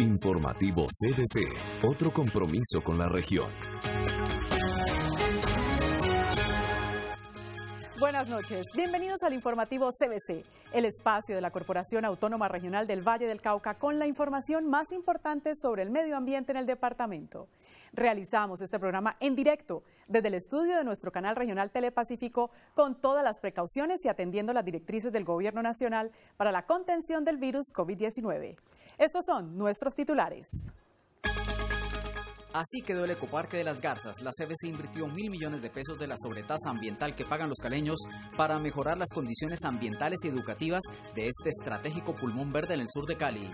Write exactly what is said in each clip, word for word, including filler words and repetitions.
Informativo C D C, otro compromiso con la región. Buenas noches, bienvenidos al informativo C B C, el espacio de la Corporación Autónoma Regional del Valle del Cauca con la información más importante sobre el medio ambiente en el departamento. Realizamos este programa en directo desde el estudio de nuestro canal regional Telepacífico con todas las precauciones y atendiendo las directrices del Gobierno Nacional para la contención del virus COVID diecinueve. Estos son nuestros titulares. Así quedó el ecoparque de las Garzas. La C B C invirtió mil millones de pesos de la sobretasa ambiental que pagan los caleños para mejorar las condiciones ambientales y educativas de este estratégico pulmón verde en el sur de Cali.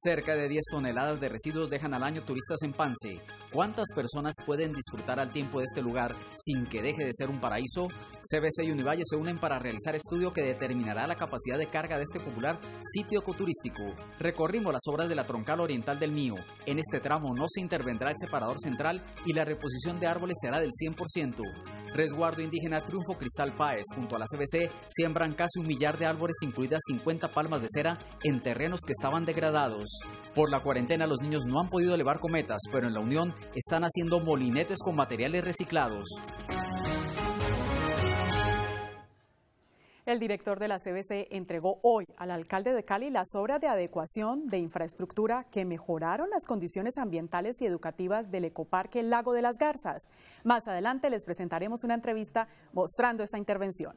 Cerca de diez toneladas de residuos dejan al año turistas en Pance. ¿Cuántas personas pueden disfrutar al tiempo de este lugar sin que deje de ser un paraíso? C B C y Univalle se unen para realizar estudio que determinará la capacidad de carga de este popular sitio ecoturístico. Recorrimos las obras de la Troncal Oriental del Mío. En este tramo no se intervendrá el separador central y la reposición de árboles será del cien por ciento. Resguardo Indígena Triunfo Cristal Páez junto a la C B C siembran casi un millar de árboles, incluidas cincuenta palmas de cera en terrenos que estaban degradados. Por la cuarentena los niños no han podido elevar cometas, pero en La Unión están haciendo molinetes con materiales reciclados. El director de la C B C entregó hoy al alcalde de Cali las obras de adecuación de infraestructura que mejoraron las condiciones ambientales y educativas del ecoparque Lago de las Garzas. Más adelante les presentaremos una entrevista mostrando esta intervención.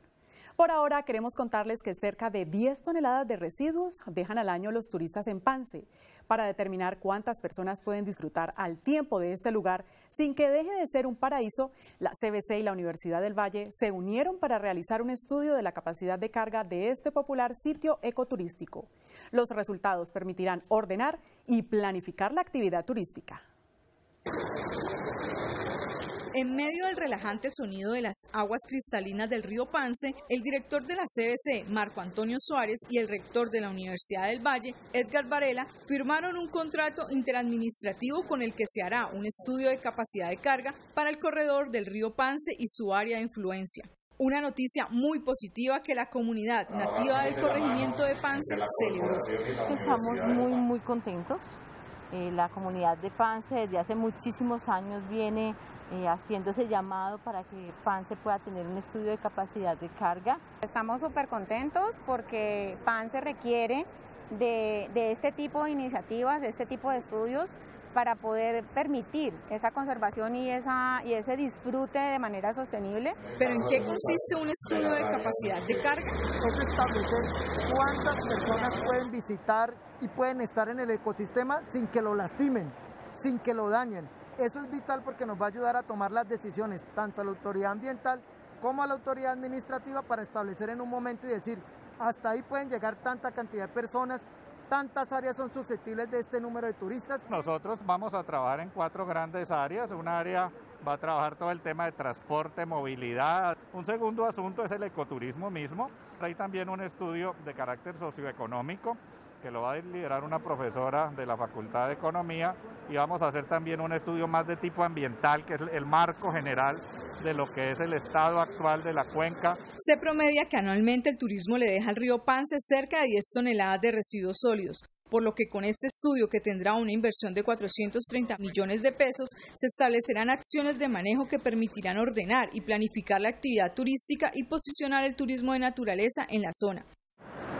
Por ahora queremos contarles que cerca de diez toneladas de residuos dejan al año los turistas en Pance. Para determinar cuántas personas pueden disfrutar al tiempo de este lugar sin que deje de ser un paraíso, la C B C y la Universidad del Valle se unieron para realizar un estudio de la capacidad de carga de este popular sitio ecoturístico. Los resultados permitirán ordenar y planificar la actividad turística. En medio del relajante sonido de las aguas cristalinas del río Pance, el director de la C B C, Marco Antonio Suárez, y el rector de la Universidad del Valle, Edgar Varela, firmaron un contrato interadministrativo con el que se hará un estudio de capacidad de carga para el corredor del río Pance y su área de influencia. Una noticia muy positiva que la comunidad nativa del corregimiento de Pance celebró. Estamos muy, muy contentos. Eh, la comunidad de Pance desde hace muchísimos años viene Eh, haciéndose llamado para que Pance pueda tener un estudio de capacidad de carga. Estamos súper contentos porque Pance requiere de, de este tipo de iniciativas, de este tipo de estudios para poder permitir esa conservación y, esa, y ese disfrute de manera sostenible. ¿Pero en qué consiste un estudio de capacidad de carga? Es establecer cuántas personas pueden visitar y pueden estar en el ecosistema sin que lo lastimen, sin que lo dañen. Eso es vital porque nos va a ayudar a tomar las decisiones, tanto a la autoridad ambiental como a la autoridad administrativa, para establecer en un momento y decir, hasta ahí pueden llegar tanta cantidad de personas, tantas áreas son susceptibles de este número de turistas. Nosotros vamos a trabajar en cuatro grandes áreas. Una área va a trabajar todo el tema de transporte, movilidad. Un segundo asunto es el ecoturismo mismo. Hay también un estudio de carácter socioeconómico que lo va a liderar una profesora de la Facultad de Economía, y vamos a hacer también un estudio más de tipo ambiental, que es el marco general de lo que es el estado actual de la cuenca. Se promedia que anualmente el turismo le deja al río Pance cerca de diez toneladas de residuos sólidos, por lo que con este estudio, que tendrá una inversión de cuatrocientos treinta millones de pesos, se establecerán acciones de manejo que permitirán ordenar y planificar la actividad turística y posicionar el turismo de naturaleza en la zona.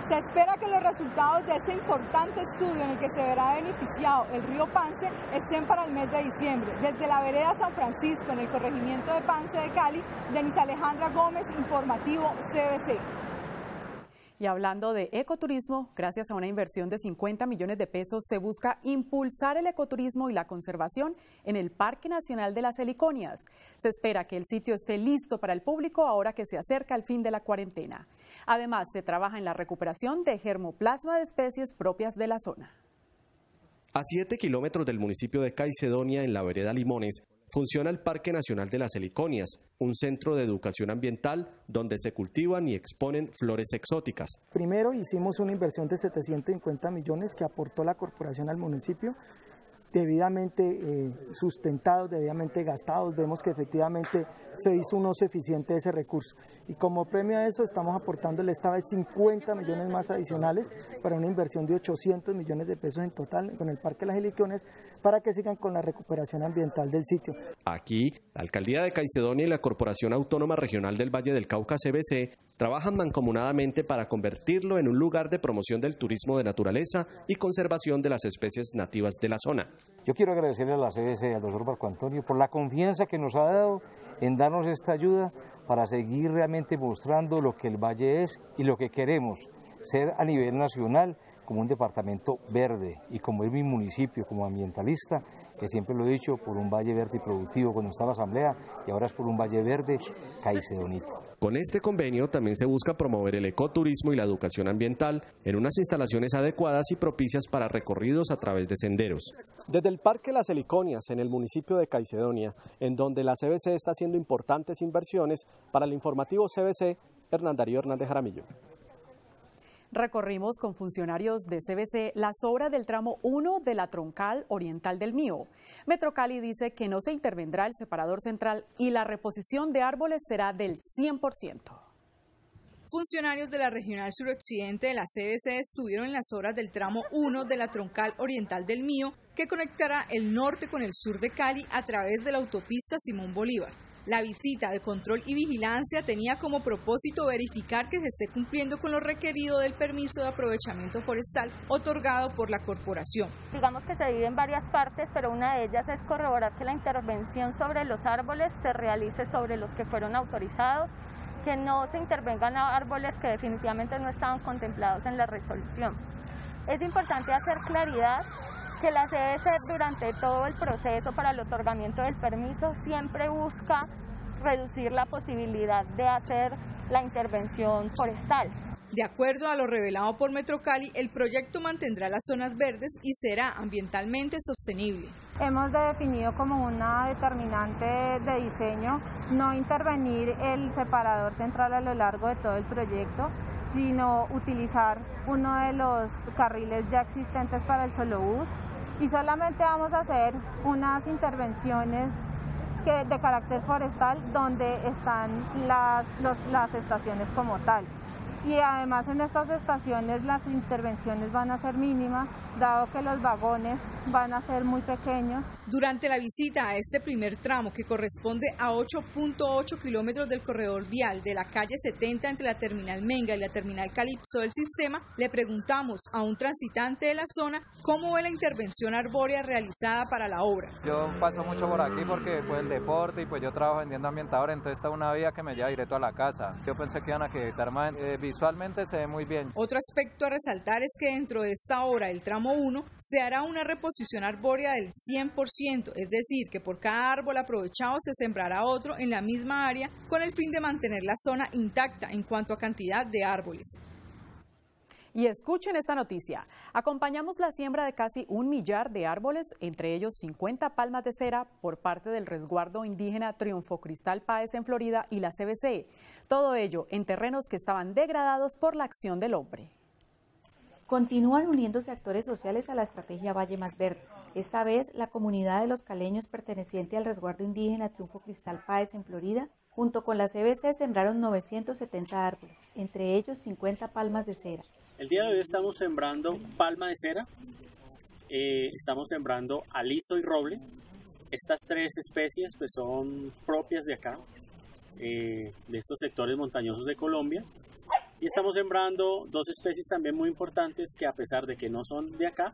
Se espera que los resultados de este importante estudio en el que se verá beneficiado el río Pance estén para el mes de diciembre. Desde la vereda San Francisco, en el corregimiento de Pance de Cali, Denise Alejandra Gómez, informativo C B C. Y hablando de ecoturismo, gracias a una inversión de cincuenta millones de pesos se busca impulsar el ecoturismo y la conservación en el Parque Nacional de las Heliconias. Se espera que el sitio esté listo para el público ahora que se acerca el fin de la cuarentena. Además, se trabaja en la recuperación de germoplasma de especies propias de la zona. A siete kilómetros del municipio de Caicedonia, en la vereda Limones, funciona el Parque Nacional de las Heliconias, un centro de educación ambiental donde se cultivan y exponen flores exóticas. Primero hicimos una inversión de setecientos cincuenta millones que aportó la corporación al municipio, debidamente eh, sustentados, debidamente gastados. Vemos que efectivamente se hizo un uso eficiente de ese recurso. y como premio a eso estamos aportándole esta vez cincuenta millones más adicionales para una inversión de ochocientos millones de pesos en total con el Parque de las Heliconias para que sigan con la recuperación ambiental del sitio. Aquí, la Alcaldía de Caicedonia y la Corporación Autónoma Regional del Valle del Cauca, C B C, trabajan mancomunadamente para convertirlo en un lugar de promoción del turismo de naturaleza y conservación de las especies nativas de la zona. Yo quiero agradecerle a la C B C, al doctor Marco Antonio, por la confianza que nos ha dado en darnos esta ayuda para seguir realmente mostrando lo que el Valle es y lo que queremos ser a nivel nacional como un departamento verde y como es mi municipio, como ambientalista, que siempre lo he dicho, por un valle verde y productivo cuando estaba la asamblea y ahora es por un valle verde caicedonito. Con este convenio también se busca promover el ecoturismo y la educación ambiental en unas instalaciones adecuadas y propicias para recorridos a través de senderos. Desde el Parque Las Heliconias, en el municipio de Caicedonia, en donde la C B C está haciendo importantes inversiones, para el informativo C B C, Hernán Darío Hernández Jaramillo. Recorrimos con funcionarios de C B C las obras del tramo uno de la Troncal Oriental del Mío. Metrocali dice que no se intervendrá el separador central y la reposición de árboles será del cien por ciento. Funcionarios de la Regional Suroccidente de la C B C estuvieron en las obras del tramo uno de la Troncal Oriental del Mío, que conectará el norte con el sur de Cali a través de la autopista Simón Bolívar. La visita de control y vigilancia tenía como propósito verificar que se esté cumpliendo con lo requerido del permiso de aprovechamiento forestal otorgado por la corporación. Digamos que se divide en varias partes, pero una de ellas es corroborar que la intervención sobre los árboles se realice sobre los que fueron autorizados, que no se intervengan a árboles que definitivamente no estaban contemplados en la resolución. Es importante hacer claridad que la C B C durante todo el proceso para el otorgamiento del permiso siempre busca reducir la posibilidad de hacer la intervención forestal. De acuerdo a lo revelado por Metrocali, el proyecto mantendrá las zonas verdes y será ambientalmente sostenible. Hemos definido como una determinante de diseño no intervenir el separador central a lo largo de todo el proyecto, sino utilizar uno de los carriles ya existentes para el solo bus. Y solamente vamos a hacer unas intervenciones que, de carácter forestal donde están las, los, las estaciones como tal. Y además en estas estaciones las intervenciones van a ser mínimas, dado que los vagones van a ser muy pequeños. Durante la visita a este primer tramo, que corresponde a ocho punto ocho kilómetros del corredor vial de la calle setenta entre la terminal Menga y la terminal Calipso del sistema, le preguntamos a un transitante de la zona cómo ve la intervención arbórea realizada para la obra. Yo paso mucho por aquí porque pues el deporte y pues yo trabajo vendiendo ambientadores, entonces esta es una vía que me lleva directo a la casa. Yo pensé que iban a quitar más, eh, visualmente se ve muy bien. Otro aspecto a resaltar es que dentro de esta obra, el tramo uno, se hará una reposición arbórea del cien por ciento, es decir, que por cada árbol aprovechado se sembrará otro en la misma área con el fin de mantener la zona intacta en cuanto a cantidad de árboles. Y escuchen esta noticia. Acompañamos la siembra de casi un millar de árboles, entre ellos cincuenta palmas de cera, por parte del Resguardo Indígena Triunfo Cristal Páez en Florida y la C B C. Todo ello en terrenos que estaban degradados por la acción del hombre. Continúan uniéndose actores sociales a la estrategia Valle Más Verde. Esta vez, la comunidad de los caleños perteneciente al Resguardo Indígena Triunfo Cristal Páez en Florida, junto con la C B C, sembraron novecientos setenta árboles, entre ellos cincuenta palmas de cera. El día de hoy estamos sembrando palma de cera, eh, estamos sembrando aliso y roble. Estas tres especies pues, son propias de acá, eh, de estos sectores montañosos de Colombia. Y estamos sembrando dos especies también muy importantes que a pesar de que no son de acá,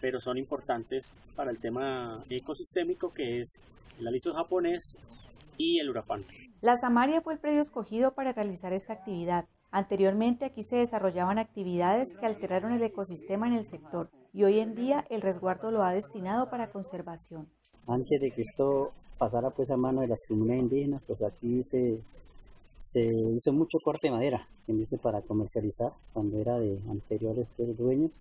pero son importantes para el tema ecosistémico, que es el aliso japonés y el hurapán. La Samaria fue el predio escogido para realizar esta actividad. Anteriormente aquí se desarrollaban actividades que alteraron el ecosistema en el sector y hoy en día el resguardo lo ha destinado para conservación. Antes de que esto pasara pues a mano de las comunidades indígenas, pues aquí se, se hizo mucho corte de madera para comercializar cuando era de anteriores dueños.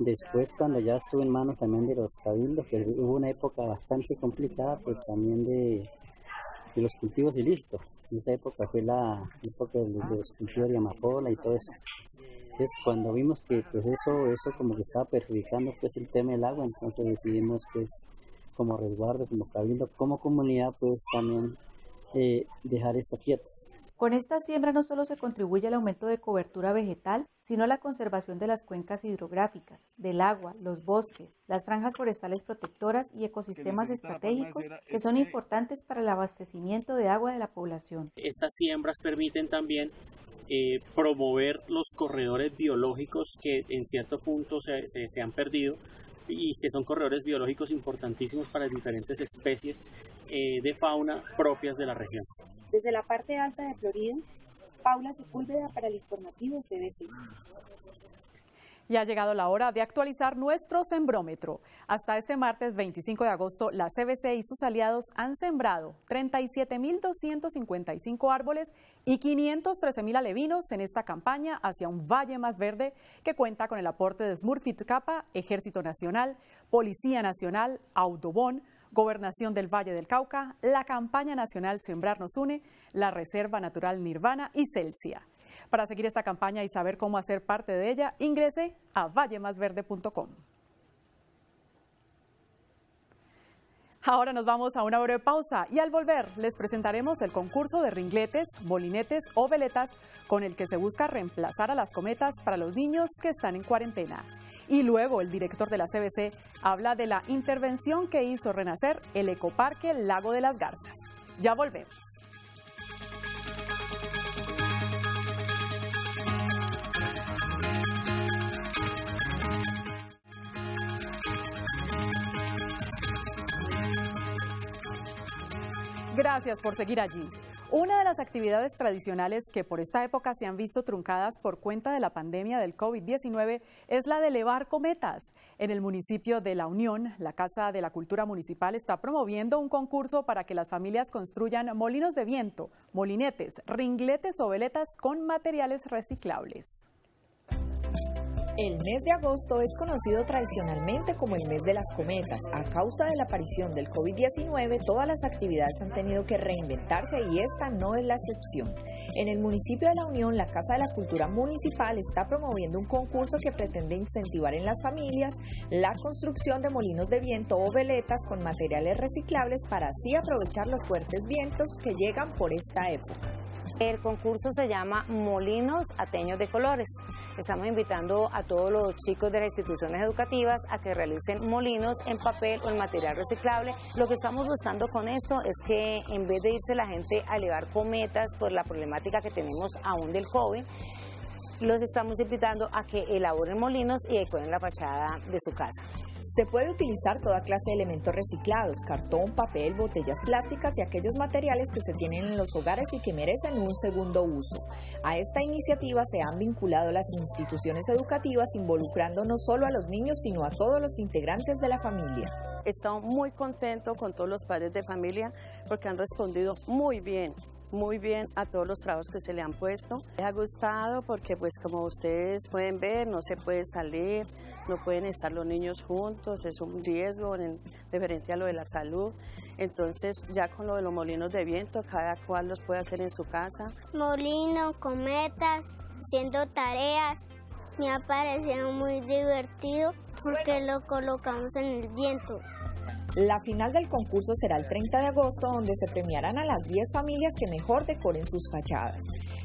Después cuando ya estuvo en manos también de los cabildos, que hubo una época bastante complicada pues también de... y los cultivos y listo. En esa época fue la época de, de los cultivos de amapola y todo eso. Entonces cuando vimos que pues eso, eso como que estaba perjudicando pues el tema del agua, entonces decidimos pues como resguardo, como cabildo, como comunidad pues también eh, dejar esto quieto. Con esta siembra no solo se contribuye al aumento de cobertura vegetal, sino a la conservación de las cuencas hidrográficas, del agua, los bosques, las franjas forestales protectoras y ecosistemas estratégicos que son importantes para el abastecimiento de agua de la población. Estas siembras permiten también eh, promover los corredores biológicos que en cierto punto se, se, se han perdido, y que son corredores biológicos importantísimos para las diferentes especies eh, de fauna propias de la región. Desde la parte alta de Florida, Paula Sepúlveda para el informativo C B C. Y ha llegado la hora de actualizar nuestro sembrómetro. Hasta este martes veinticinco de agosto, la C B C y sus aliados han sembrado treinta y siete mil doscientos cincuenta y cinco árboles y quinientos trece mil alevinos en esta campaña hacia un valle más verde que cuenta con el aporte de Smurfit Kappa, Ejército Nacional, Policía Nacional, Audubon, Gobernación del Valle del Cauca, la campaña nacional Sembrar nos Une, la Reserva Natural Nirvana y Celsia. Para seguir esta campaña y saber cómo hacer parte de ella, ingrese a valle más verde punto com. Ahora nos vamos a una breve pausa y al volver les presentaremos el concurso de ringletes, molinetes o veletas con el que se busca reemplazar a las cometas para los niños que están en cuarentena. Y luego el director de la C B C habla de la intervención que hizo renacer el ecoparque Lago de las Garzas. Ya volvemos. Gracias por seguir allí. Una de las actividades tradicionales que por esta época se han visto truncadas por cuenta de la pandemia del COVID diecinueve es la de elevar cometas. En el municipio de La Unión, la Casa de la Cultura Municipal está promoviendo un concurso para que las familias construyan molinos de viento, molinetes, ringletes o veletas con materiales reciclables. El mes de agosto es conocido tradicionalmente como el mes de las cometas. A causa de la aparición del COVID diecinueve, todas las actividades han tenido que reinventarse y esta no es la excepción. En el municipio de La Unión, la Casa de la Cultura Municipal está promoviendo un concurso que pretende incentivar en las familias la construcción de molinos de viento o veletas con materiales reciclables para así aprovechar los fuertes vientos que llegan por esta época. El concurso se llama Molinos Ateños de Colores. Estamos invitando a todos los chicos de las instituciones educativas a que realicen molinos en papel o en material reciclable. Lo que estamos buscando con esto es que en vez de irse la gente a elevar cometas por la problemática que tenemos aún del COVID, los estamos invitando a que elaboren molinos y decoren la fachada de su casa. Se puede utilizar toda clase de elementos reciclados, cartón, papel, botellas plásticas y aquellos materiales que se tienen en los hogares y que merecen un segundo uso. A esta iniciativa se han vinculado las instituciones educativas, involucrando no solo a los niños, sino a todos los integrantes de la familia. He estado muy contento con todos los padres de familia porque han respondido muy bien. Muy bien a todos los trabajos que se le han puesto. Les ha gustado porque, pues como ustedes pueden ver, no se puede salir, no pueden estar los niños juntos, es un riesgo en, referente a lo de la salud. Entonces, ya con lo de los molinos de viento, cada cual los puede hacer en su casa. Molinos, cometas, haciendo tareas, me ha parecido muy divertido porque bueno, lo colocamos en el viento. La final del concurso será el treinta de agosto, donde se premiarán a las diez familias que mejor decoren sus fachadas.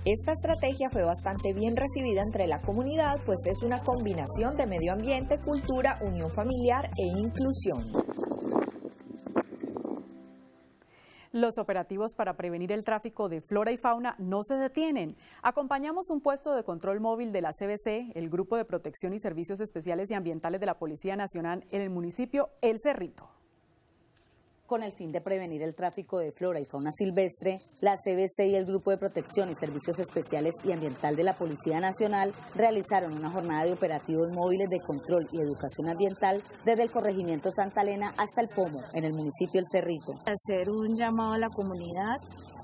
Esta estrategia fue bastante bien recibida entre la comunidad, pues es una combinación de medio ambiente, cultura, unión familiar e inclusión. Los operativos para prevenir el tráfico de flora y fauna no se detienen. Acompañamos un puesto de control móvil de la C B C, el Grupo de Protección y Servicios Especiales y Ambientales de la Policía Nacional en el municipio El Cerrito. Con el fin de prevenir el tráfico de flora y fauna silvestre, la C B C y el Grupo de Protección y Servicios Especiales y Ambiental de la Policía Nacional realizaron una jornada de operativos móviles de control y educación ambiental desde el corregimiento Santa Elena hasta el Pomo, en el municipio El Cerrito. Hacer un llamado a la comunidad,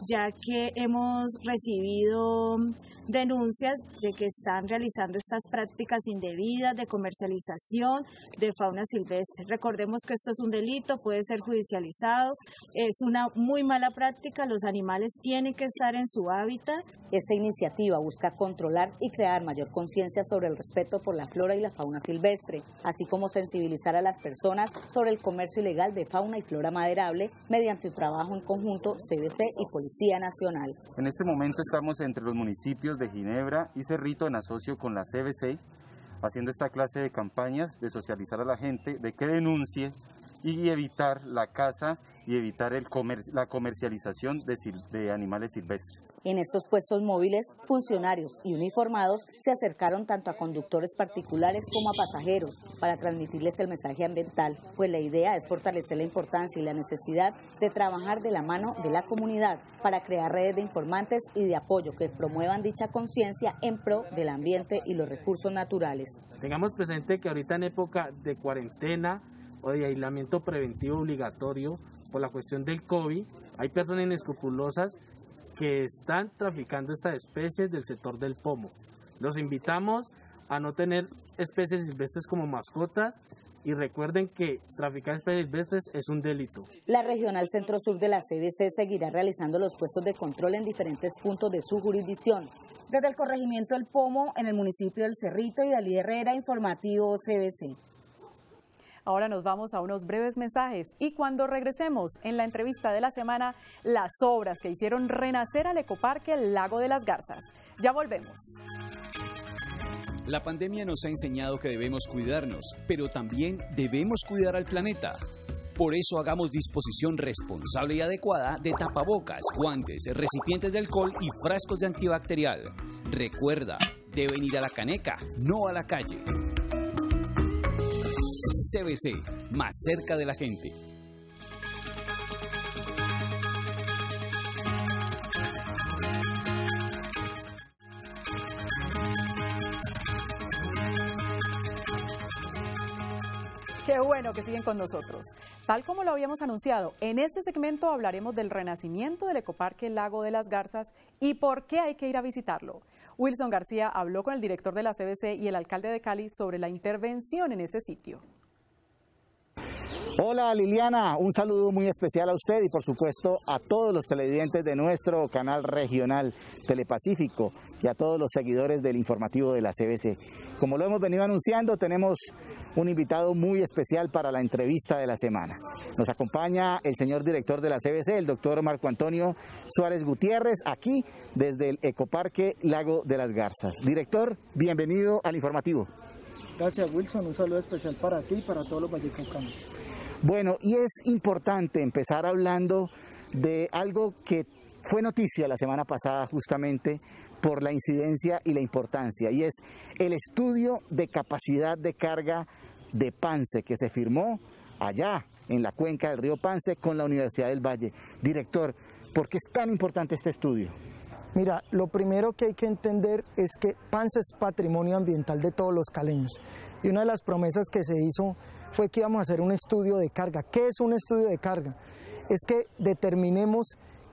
ya que hemos recibido denuncias de que están realizando estas prácticas indebidas de comercialización de fauna silvestre. Recordemos que esto es un delito, puede ser judicializado, es una muy mala práctica, los animales tienen que estar en su hábitat. Esta iniciativa busca controlar y crear mayor conciencia sobre el respeto por la flora y la fauna silvestre, así como sensibilizar a las personas sobre el comercio ilegal de fauna y flora maderable mediante un trabajo en conjunto C B C y Policía Nacional. En este momento estamos entre los municipios de Ginebra y Cerrito en asocio con la C B C, haciendo esta clase de campañas de socializar a la gente, de que denuncie y evitar la caza y evitar el comer la comercialización de, sil de animales silvestres. En estos puestos móviles, funcionarios y uniformados se acercaron tanto a conductores particulares como a pasajeros para transmitirles el mensaje ambiental, pues la idea es fortalecer la importancia y la necesidad de trabajar de la mano de la comunidad para crear redes de informantes y de apoyo que promuevan dicha conciencia en pro del ambiente y los recursos naturales. Tengamos presente que ahorita en época de cuarentena o de aislamiento preventivo obligatorio por la cuestión del COVID, hay personas inescrupulosas que están traficando estas especies del sector del pomo. Los invitamos a no tener especies silvestres como mascotas y recuerden que traficar especies silvestres es un delito. La Regional Centro Sur de la C B C seguirá realizando los puestos de control en diferentes puntos de su jurisdicción. Desde el corregimiento El Pomo, en el municipio del Cerrito, y Dalí Herrera, informativo C B C. Ahora nos vamos a unos breves mensajes y cuando regresemos en la entrevista de la semana, las obras que hicieron renacer al ecoparque El Lago de las Garzas. Ya volvemos. La pandemia nos ha enseñado que debemos cuidarnos, pero también debemos cuidar al planeta. Por eso hagamos disposición responsable y adecuada de tapabocas, guantes, recipientes de alcohol y frascos de antibacterial. Recuerda, deben ir a la caneca, no a la calle. C B C, más cerca de la gente. Qué bueno que siguen con nosotros. Tal como lo habíamos anunciado, en este segmento hablaremos del renacimiento del ecoparque Lago de las Garzas y por qué hay que ir a visitarlo. Wilson García habló con el director de la C B C y el alcalde de Cali sobre la intervención en ese sitio. Hola Liliana, un saludo muy especial a usted y por supuesto a todos los televidentes de nuestro canal regional Telepacífico y a todos los seguidores del informativo de la C B C. Como lo hemos venido anunciando, tenemos un invitado muy especial para la entrevista de la semana. Nos acompaña el señor director de la C B C, el doctor Marco Antonio Suárez Gutiérrez, aquí desde el Ecoparque Lago de las Garzas. Director, bienvenido al informativo. Gracias Wilson, un saludo especial para ti y para todos los vallecaucanos. Bueno, y es importante empezar hablando de algo que fue noticia la semana pasada justamente por la incidencia y la importancia, y es el estudio de capacidad de carga de Pance que se firmó allá en la cuenca del río Pance con la Universidad del Valle. Director, ¿por qué es tan importante este estudio? Mira, lo primero que hay que entender es que Pance es patrimonio ambiental de todos los caleños. Y una de las promesas que se hizo fue que íbamos a hacer un estudio de carga. ¿Qué es un estudio de carga? Es que determinemos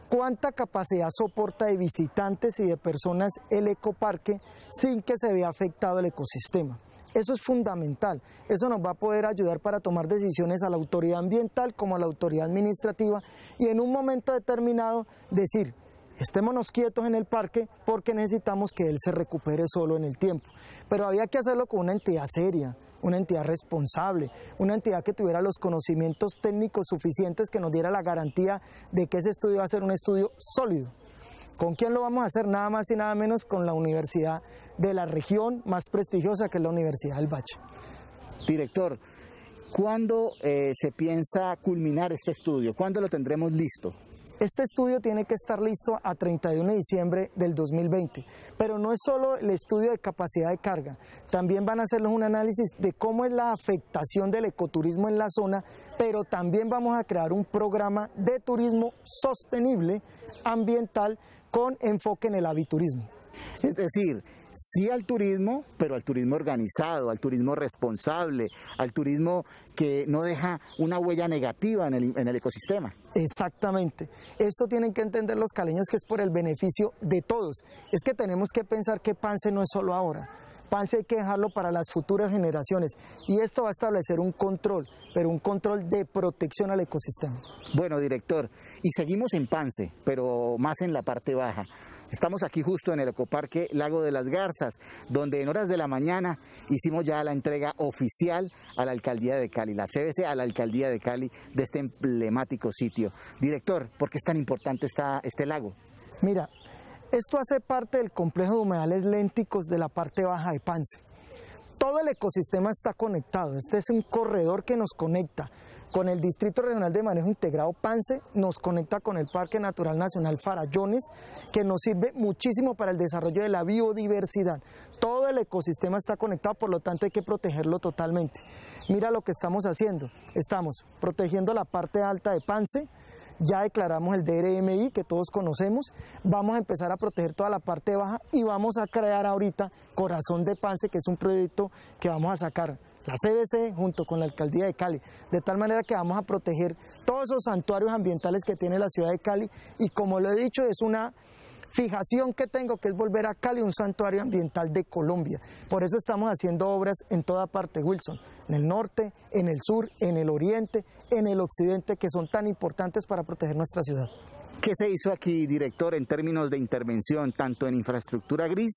cuánta capacidad soporta de visitantes y de personas el ecoparque sin que se vea afectado el ecosistema. Eso es fundamental. Eso nos va a poder ayudar para tomar decisiones a la autoridad ambiental como a la autoridad administrativa y en un momento determinado decir: estémonos quietos en el parque porque necesitamos que él se recupere solo en el tiempo. Pero había que hacerlo con una entidad seria, una entidad responsable, una entidad que tuviera los conocimientos técnicos suficientes que nos diera la garantía de que ese estudio va a ser un estudio sólido. ¿Con quién lo vamos a hacer? Nada más y nada menos con la universidad de la región más prestigiosa, que es la Universidad del Valle. Director, ¿cuándo eh, se piensa culminar este estudio? ¿Cuándo lo tendremos listo? Este estudio tiene que estar listo a treinta y uno de diciembre del dos mil veinte, pero no es solo el estudio de capacidad de carga, también van a hacernos un análisis de cómo es la afectación del ecoturismo en la zona, pero también vamos a crear un programa de turismo sostenible, ambiental, con enfoque en el aviturismo. Es decir, sí al turismo, pero al turismo organizado, al turismo responsable, al turismo que no deja una huella negativa en el, en el ecosistema. Exactamente. Esto tienen que entender los caleños, que es por el beneficio de todos. Es que tenemos que pensar que Pance no es solo ahora. Pance hay que dejarlo para las futuras generaciones, y esto va a establecer un control, pero un control de protección al ecosistema. Bueno, director, y seguimos en Pance, pero más en la parte baja. Estamos aquí justo en el ecoparque Lago de las Garzas, donde en horas de la mañana hicimos ya la entrega oficial a la Alcaldía de Cali, la C B C a la Alcaldía de Cali, de este emblemático sitio. Director, ¿por qué es tan importante esta, este lago? Mira, esto hace parte del complejo de humedales lénticos de la parte baja de Pance. Todo el ecosistema está conectado. Este es un corredor que nos conecta con el Distrito Regional de Manejo Integrado Pance, nos conecta con el Parque Natural Nacional Farallones, que nos sirve muchísimo para el desarrollo de la biodiversidad. Todo el ecosistema está conectado, por lo tanto hay que protegerlo totalmente. Mira lo que estamos haciendo. Estamos protegiendo la parte alta de Pance, ya declaramos el D R M I que todos conocemos, vamos a empezar a proteger toda la parte baja y vamos a crear ahorita Corazón de Pance, que es un proyecto que vamos a sacar la C B C junto con la Alcaldía de Cali, de tal manera que vamos a proteger todos esos santuarios ambientales que tiene la ciudad de Cali. Y como lo he dicho, es una fijación que tengo, que es volver a Cali un santuario ambiental de Colombia. Por eso estamos haciendo obras en toda parte, Wilson, en el norte, en el sur, en el oriente, en el occidente, que son tan importantes para proteger nuestra ciudad. ¿Qué se hizo aquí, director, en términos de intervención, tanto en infraestructura gris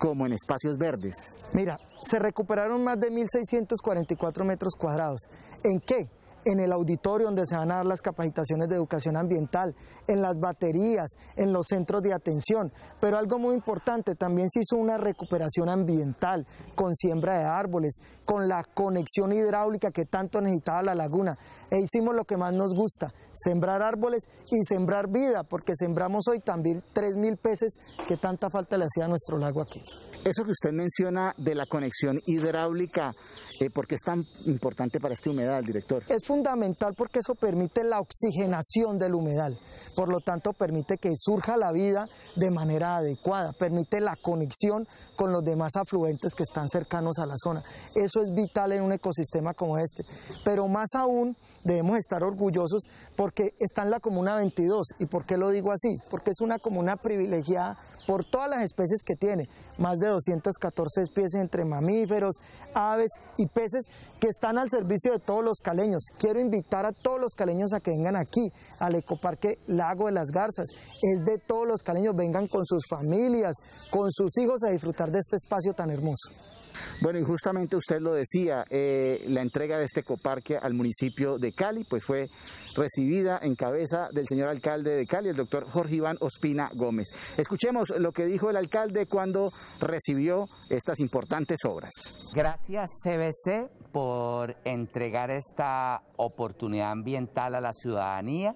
como en espacios verdes? Mira, se recuperaron más de mil seiscientos cuarenta y cuatro metros cuadrados. ¿En qué? En el auditorio donde se van a dar las capacitaciones de educación ambiental, en las baterías, en los centros de atención. Pero algo muy importante, también se hizo una recuperación ambiental con siembra de árboles, con la conexión hidráulica que tanto necesitaba la laguna. E hicimos lo que más nos gusta, sembrar árboles y sembrar vida, porque sembramos hoy también tres mil peces que tanta falta le hacía a nuestro lago aquí. Eso que usted menciona de la conexión hidráulica, eh, ¿por qué es tan importante para este humedal, director? Es fundamental porque eso permite la oxigenación del humedal, por lo tanto permite que surja la vida de manera adecuada, permite la conexión con los demás afluentes que están cercanos a la zona. Eso es vital en un ecosistema como este, pero más aún debemos estar orgullosos porque está en la Comuna veintidós. ¿Y por qué lo digo así? Porque es una comuna privilegiada por todas las especies que tiene, más de doscientas catorce especies entre mamíferos, aves y peces que están al servicio de todos los caleños. Quiero invitar a todos los caleños a que vengan aquí, al ecoparque Lago de las Garzas. Es de todos los caleños, vengan con sus familias, con sus hijos a disfrutar de este espacio tan hermoso. Bueno, y justamente usted lo decía, eh, la entrega de este ecoparque al municipio de Cali pues fue recibida en cabeza del señor alcalde de Cali, el doctor Jorge Iván Ospina Gómez. Escuchemos lo que dijo el alcalde cuando recibió estas importantes obras. Gracias, C B C, por entregar esta oportunidad ambiental a la ciudadanía,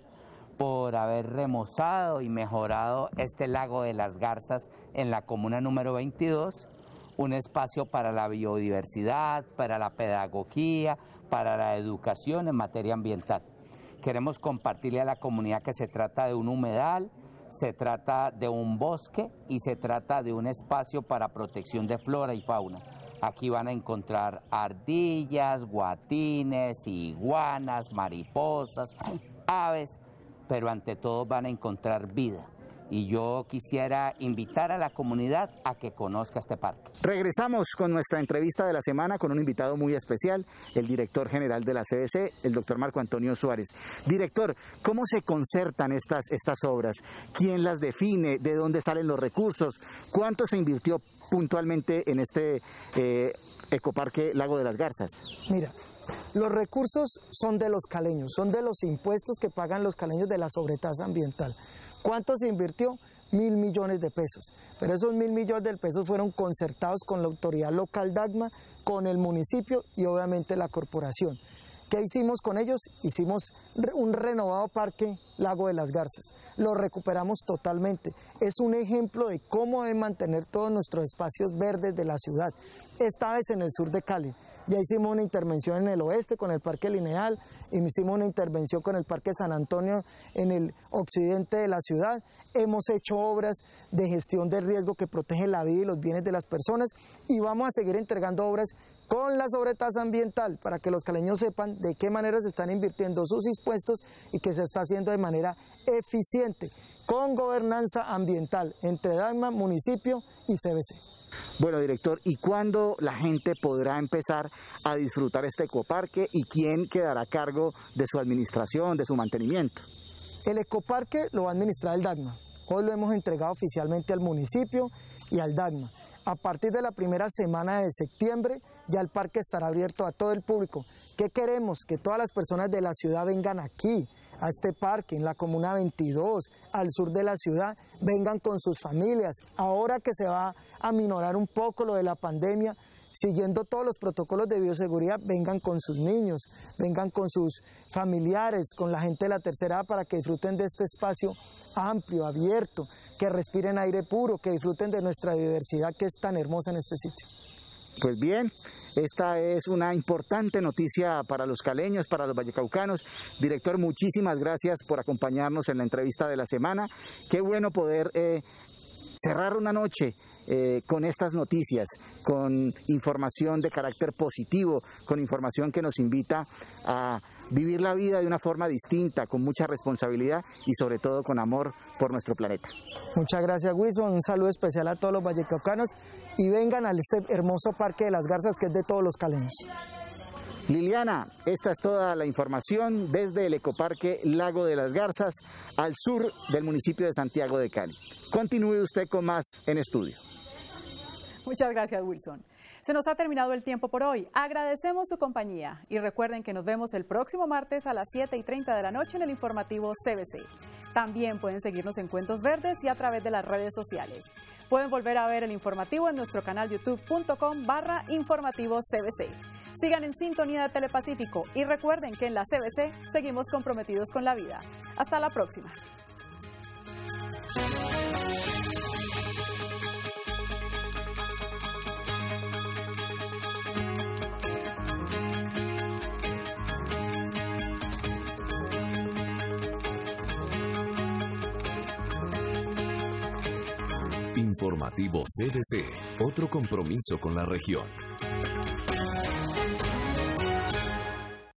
por haber remozado y mejorado este Lago de las Garzas en la comuna número veintidós, un espacio para la biodiversidad, para la pedagogía, para la educación en materia ambiental. Queremos compartirle a la comunidad que se trata de un humedal, se trata de un bosque y se trata de un espacio para protección de flora y fauna. Aquí van a encontrar ardillas, guatines, iguanas, mariposas, aves, pero ante todo van a encontrar vida. Y yo quisiera invitar a la comunidad a que conozca este parque. Regresamos con nuestra entrevista de la semana con un invitado muy especial, el director general de la C B C, el doctor Marco Antonio Suárez. Director, ¿cómo se concertan estas, estas obras? ¿Quién las define? ¿De dónde salen los recursos? ¿Cuánto se invirtió puntualmente en este eh, ecoparque Lago de las Garzas? Mira, los recursos son de los caleños, son de los impuestos que pagan los caleños de la sobretasa ambiental. ¿Cuánto se invirtió? Mil millones de pesos. Pero esos mil millones de pesos fueron concertados con la autoridad local DAGMA, con el municipio y obviamente la corporación. ¿Qué hicimos con ellos? Hicimos un renovado parque Lago de las Garzas. Lo recuperamos totalmente. Es un ejemplo de cómo deben mantener todos nuestros espacios verdes de la ciudad. Esta vez en el sur de Cali. Ya hicimos una intervención en el oeste con el Parque Lineal, hicimos una intervención con el Parque San Antonio en el occidente de la ciudad, hemos hecho obras de gestión de riesgo que protegen la vida y los bienes de las personas y vamos a seguir entregando obras con la sobretasa ambiental para que los caleños sepan de qué manera se están invirtiendo sus impuestos y que se está haciendo de manera eficiente, con gobernanza ambiental entre DAGMA, municipio y C B C. Bueno, director, ¿y cuándo la gente podrá empezar a disfrutar este ecoparque y quién quedará a cargo de su administración, de su mantenimiento? El ecoparque lo va a administrar el DAGMA. Hoy lo hemos entregado oficialmente al municipio y al DAGMA. A partir de la primera semana de septiembre ya el parque estará abierto a todo el público. ¿Qué queremos? Que todas las personas de la ciudad vengan aquí, a este parque, en la comuna veintidós, al sur de la ciudad, vengan con sus familias. Ahora que se va a minorar un poco lo de la pandemia, siguiendo todos los protocolos de bioseguridad, vengan con sus niños, vengan con sus familiares, con la gente de la tercera edad para que disfruten de este espacio amplio, abierto, que respiren aire puro, que disfruten de nuestra diversidad que es tan hermosa en este sitio. Pues bien, esta es una importante noticia para los caleños, para los vallecaucanos. Director, muchísimas gracias por acompañarnos en la entrevista de la semana. Qué bueno poder eh, cerrar una noche eh, con estas noticias, con información de carácter positivo, con información que nos invita a vivir la vida de una forma distinta, con mucha responsabilidad y sobre todo con amor por nuestro planeta. Muchas gracias, Wilson. Un saludo especial a todos los vallecaucanos y vengan a este hermoso Parque de las Garzas que es de todos los caleños. Liliana, esta es toda la información desde el Ecoparque Lago de las Garzas al sur del municipio de Santiago de Cali. Continúe usted con más en estudio. Muchas gracias, Wilson. Se nos ha terminado el tiempo por hoy. Agradecemos su compañía y recuerden que nos vemos el próximo martes a las siete y treinta de la noche en el informativo C B C. También pueden seguirnos en Cuentos Verdes y a través de las redes sociales. Pueden volver a ver el informativo en nuestro canal youtube.com barra informativo CBC. Sigan en sintonía de Telepacífico y recuerden que en la C B C seguimos comprometidos con la vida. Hasta la próxima. Informativo C B C, otro compromiso con la región.